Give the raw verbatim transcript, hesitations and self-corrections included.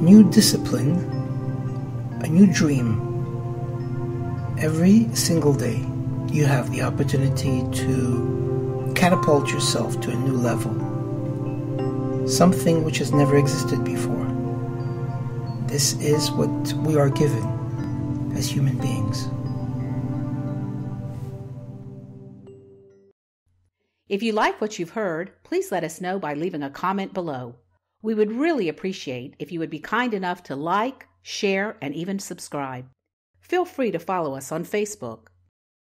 new discipline, a new dream. Every single day, you have the opportunity to catapult yourself to a new level, something which has never existed before. This is what we are given as human beings. If you like what you've heard, please let us know by leaving a comment below. We would really appreciate if you would be kind enough to like, share, and even subscribe. Feel free to follow us on Facebook.